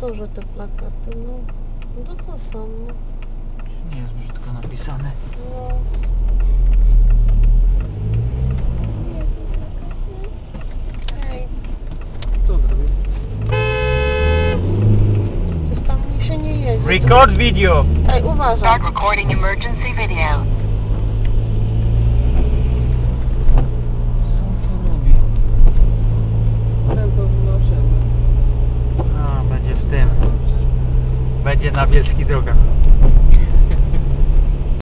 Cóż te plakaty, no to co są? Nie jest brzydko napisane. No. Record video. Ej, uważaj. Start recording emergency video. Co on tu robi? Spędzą w nocy. No, będzie w tym. Będzie na Bielskich Drogach.